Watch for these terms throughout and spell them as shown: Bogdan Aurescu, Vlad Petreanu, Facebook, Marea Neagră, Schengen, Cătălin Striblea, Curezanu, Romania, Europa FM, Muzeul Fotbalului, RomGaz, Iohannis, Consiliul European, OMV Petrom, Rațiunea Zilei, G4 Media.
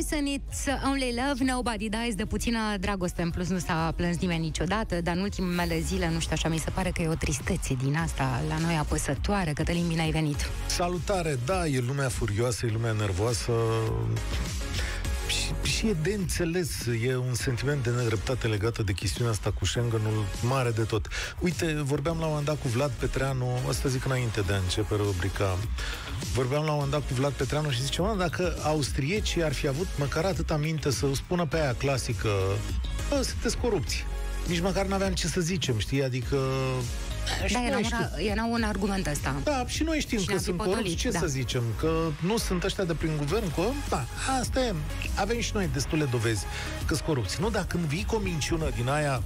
Person it's only love, nobody dies. De puțină dragoste în plus nu s-a plâns nimeni niciodată, dar în ultimele zile, nu știu, așa mi se pare că e o tristețe din asta la noi apăsătoare. Cătălin, bine ai venit! Salutare! Da, e lumea furioasă, e lumea nervoasă și e de înțeles, e un sentiment de nedreptate legată de chestiunea asta cu Schengenul mare de tot. Uite, vorbeam la un moment dat cu Vlad Petreanu, asta zic înainte de a începe rubrica, vorbeam la un moment dat cu Vlad Petreanu și ziceam, dacă austriecii ar fi avut măcar atâta minte să spună pe aia clasică, sunteți corupți. Nici măcar n-aveam ce să zicem, știi? Adică... Da, era un argument ăsta. Da, și noi știm că sunt corupți, ce să zicem? Că nu sunt ăștia de prin guvern, că, da, asta e. Avem și noi destule dovezi că sunt corupți. Nu, dar când vii cu o minciună din aia...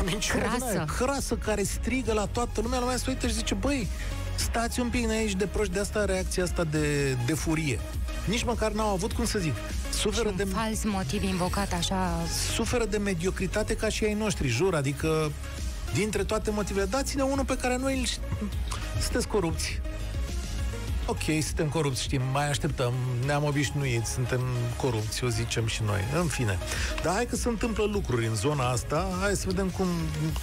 O minciună crasă. Din aia, crasă, care strigă la toată lumea, lumea se uită și zice, băi, stați un pic aici de proști, de asta reacția asta de furie. Nici măcar n-au avut, cum să zic, suferă de... fals motiv invocat, așa... Suferă de mediocritate ca și ai noștri, jur, adică, dintre toate motivele, dați-ne unul pe care noi îl știm. Sunteți corupți. Ok, suntem corupți, știm, mai așteptăm, ne-am obișnuit, suntem corupți, o zicem și noi, în fine. Dar hai că se întâmplă lucruri în zona asta, hai să vedem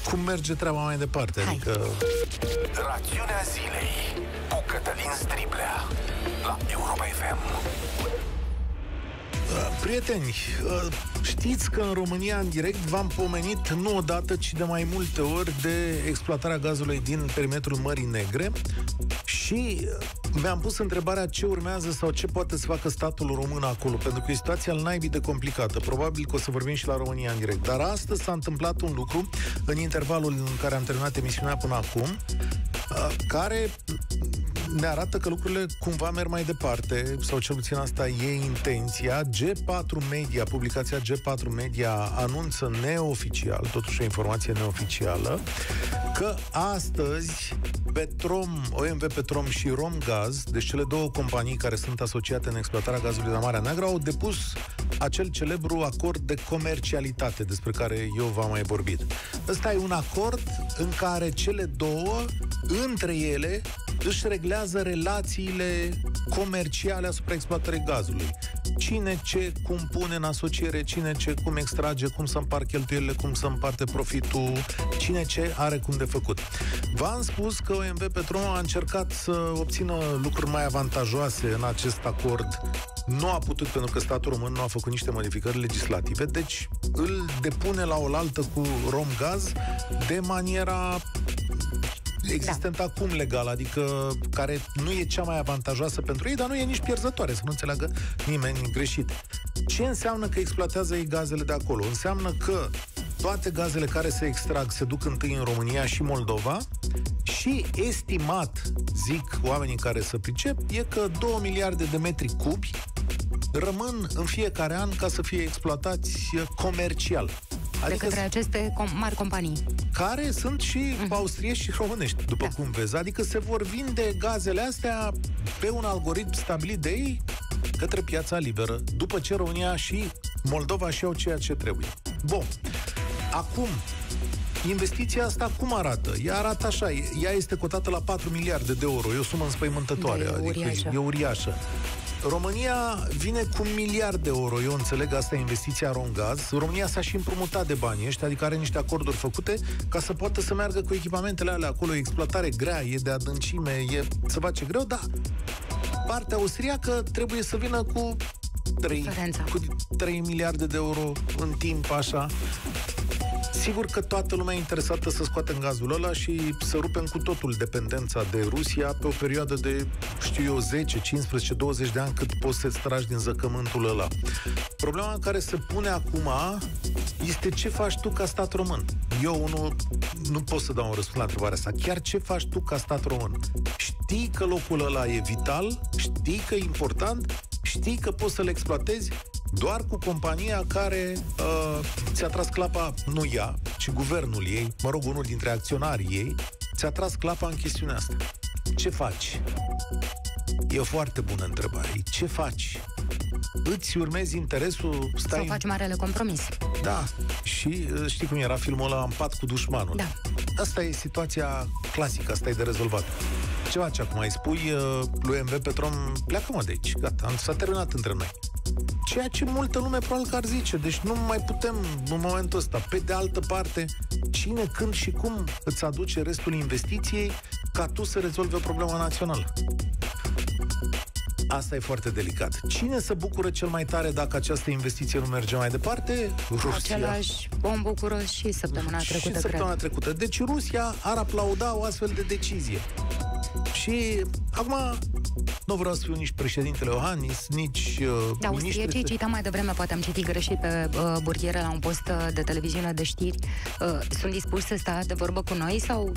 cum merge treaba mai departe, hai. Adică... Rațiunea zilei cu Cătălin Striblea la Europa FM. Prieteni, știți că în România, în direct, v-am pomenit nu odată, ci de mai multe ori de exploatarea gazului din perimetrul Mării Negre și mi-am pus întrebarea ce urmează sau ce poate să facă statul român acolo, pentru că e situația al naibii de complicată. Probabil că o să vorbim și la România în direct. Dar astăzi s-a întâmplat un lucru în intervalul în care am terminat emisiunea până acum, care ne arată că lucrurile cumva merg mai departe, sau cel puțin asta e intenția. G4 Media, publicația G4 Media anunță neoficial, totuși o informație neoficială, că astăzi Petrom, OMV Petrom și RomGaz, deci cele două companii care sunt asociate în exploatarea gazului la Marea Neagră, au depus acel celebru acord de comercialitate despre care eu v-am mai vorbit. Ăsta e un acord în care cele două, între ele, își reglează relațiile comerciale asupra exploatării gazului. Cine ce, cum pune în asociere, cine ce, cum extrage, cum să împart cheltuielile, cum să împarte profitul, cine ce are cum de făcut. V-am spus că OMV Petrom a încercat să obțină lucruri mai avantajoase în acest acord. Nu a putut, pentru că statul român nu a făcut niște modificări legislative, deci îl depune la oaltă cu RomGaz de maniera... existent acum legal, adică care nu e cea mai avantajoasă pentru ei, dar nu e nici pierzătoare, să nu înțeleagă nimeni greșit. Ce înseamnă că exploatează ei gazele de acolo? Înseamnă că toate gazele care se extrag se duc întâi în România și Moldova și estimat, zic oamenii care se pricep, e că 2 miliarde de metri cubi rămân în fiecare an ca să fie exploatați comercial. Adică de către aceste mari companii. Care sunt și austrieci și românești, după cum vezi. Adică se vor vinde gazele astea pe un algoritm stabilit de ei către piața liberă, după ce România și Moldova și-au ceea ce trebuie. Bun. Acum, investiția asta cum arată? Ea arată așa, ea este cotată la 4 miliarde de euro. E o sumă înspăimântătoare, adică e uriașă. România vine cu 1 miliard de euro, eu înțeleg, asta e investiția RomGaz. România s-a și împrumutat de bani ăștia, adică are niște acorduri făcute ca să poată să meargă cu echipamentele alea acolo. E exploatare grea, e de adâncime, e să face greu, dar partea austriacă trebuie să vină cu 3 miliarde de euro în timp, așa. Sigur că toată lumea e interesată să scoatem gazul ăla și să rupem cu totul dependența de Rusia pe o perioadă de, știu eu, 10, 15, 20 de ani, cât poți să-ți tragi din zăcământul ăla. Problema care se pune acum este ce faci tu ca stat român. Eu nu pot să dau un răspuns la întrebarea asta. Chiar ce faci tu ca stat român? Știi că locul ăla e vital, știi că e important, știi că poți să-l exploatezi doar cu compania care ți-a tras clapa, nu ea, ci guvernul ei, mă rog, unul dintre acționarii ei, ți-a tras clapa în chestiunea asta. Ce faci? E o foarte bună întrebare. Ce faci? Îți urmezi interesul? Stai... Să faci marele compromis. Da. Și știi cum era filmul ăla, În pat cu dușmanul. Da. Asta e situația clasică, asta e de rezolvat. Ce faci acum? Îi spui lui OMV Petrom, pleacă mă de aici, gata, s-a terminat între noi. Ceea ce multă lume probabil că ar zice. Deci nu mai putem în momentul ăsta. Pe de altă parte, cine, când și cum îți aduce restul investiției ca tu să rezolvi o problemă națională? Asta e foarte delicat. Cine se bucură cel mai tare dacă această investiție nu merge mai departe? Rusia. Același om bucură și săptămâna trecută. Și săptămâna trecută. Deci Rusia ar aplauda o astfel de decizie. Și acum nu vreau să fiu nici președintele Iohannis, nici da, ministrul. Citam mai devreme, poate am citit greșit pe burghieră la un post de televiziune de știri. Sunt dispus să stea de vorbă cu noi sau nu?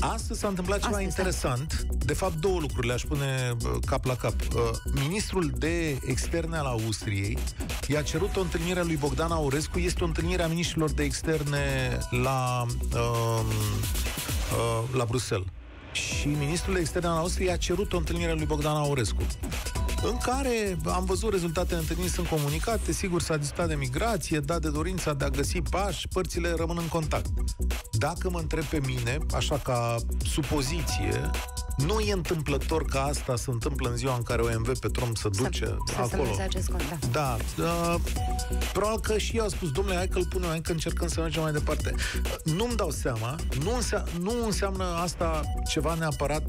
Astăzi s-a întâmplat ceva interesant. De fapt, două lucruri le-aș pune cap la cap. Ministrul de externe al Austriei i-a cerut o întâlnire lui Bogdan Aurescu. Este o întâlnire a ministrilor de externe la, la Bruxelles. Și ministrul extern al Austriei a cerut o întâlnire lui Bogdan Aurescu, în care am văzut rezultatele întâlnirii, sunt comunicate, sigur s-a discutat de migrație, de dorința de a găsi pași, părțile rămân în contact. Dacă mă întreb pe mine, așa ca supoziție, nu e întâmplător că asta se întâmplă în ziua în care OMV Petrom se duce acolo. Da. Probabil că și eu am spus, domnule, hai că-l punem, hai că încercăm să mergem mai departe. Nu-mi dau seama, nu înseamnă asta ceva neapărat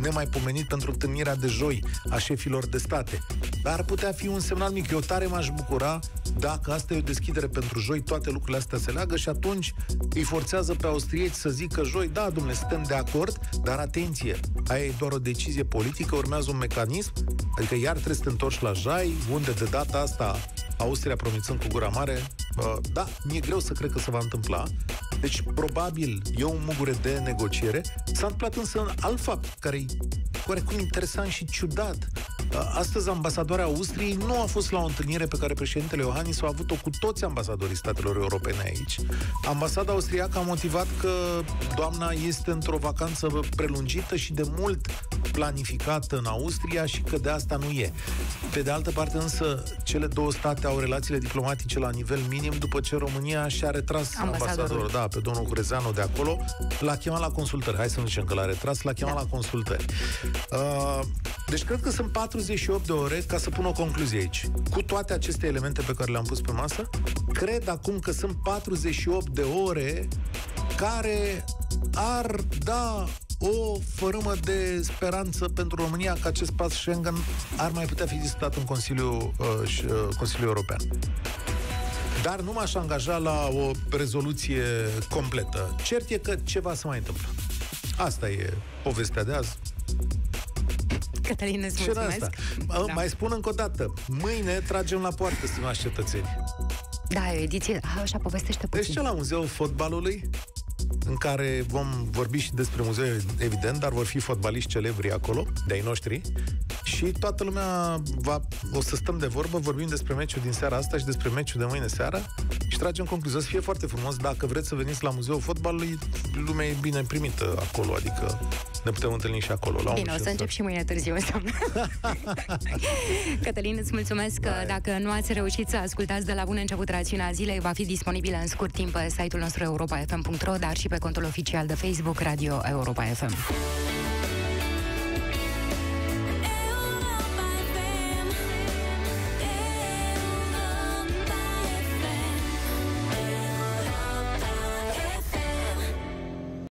nemaipomenit pentru întâlnirea de joi a șefilor de state. Dar ar putea fi un semnal mic. Eu tare m-aș bucura dacă asta e o deschidere pentru joi, toate lucrurile astea se leagă și atunci îi forțează pe austrieci să zică joi, da, domnule, suntem de acord, dar atenție, aia e doar o decizie politică, urmează un mecanism, adică iar trebuie să te întorci la jai, unde de data asta Austria promițând cu gura mare, da, mi-e greu să cred că se va întâmpla. Deci, probabil, e un mugure de negociere. S-a întâmplat însă un alt fapt, care e oarecum interesant și ciudat. Astăzi, ambasadoarea Austriei nu a fost la o întâlnire pe care președintele Iohannis a avut-o cu toți ambasadorii statelor europene aici. Ambasada austriacă a motivat că doamna este într-o vacanță prelungită și de mult planificată în Austria și că de asta nu e. Pe de altă parte, însă, cele două state au relațiile diplomatice la nivel minim după ce România și-a retras ambasadorul. Da, pe domnul Curezanu de acolo, l-a chemat la consultări. Hai să nu zicem că l-a retras, l-a chemat la consultări. Deci cred că sunt 48 de ore ca să pun o concluzie aici. Cu toate aceste elemente pe care le-am pus pe masă, cred acum că sunt 48 de ore care ar da o fărâmă de speranță pentru România că acest pas Schengen ar mai putea fi discutat în Consiliul European. Dar nu m-aș angaja la o rezoluție completă. Cert e că ceva se mai întâmplă. Asta e povestea de azi. Cătăline, îți mulțumesc. Da. Mai spun încă o dată, mâine tragem la poartă, stimați cetățeni. Da, e o ediție, așa povestește puțin. Deci ce la Muzeul Fotbalului, în care vom vorbi și despre muzeu, evident, dar vor fi fotbaliști celebri acolo, de-ai noștri, și toată lumea o să stăm de vorbă, vorbim despre meciul din seara asta și despre meciul de mâine seara și tragem concluzia. Să fie foarte frumos, dacă vreți să veniți la Muzeul Fotbalului, lumea e bine primită acolo, adică ne putem întâlni și acolo. La bine, o să încep și mâine târziu, înseamnă. Cătălin, îți mulțumesc. Bye. Dacă nu ați reușit să ascultați de la bun început rațiunea zilei, va fi disponibilă în scurt timp pe site-ul nostru europafm.ro, dar și pe contul oficial de Facebook Radio Europa FM.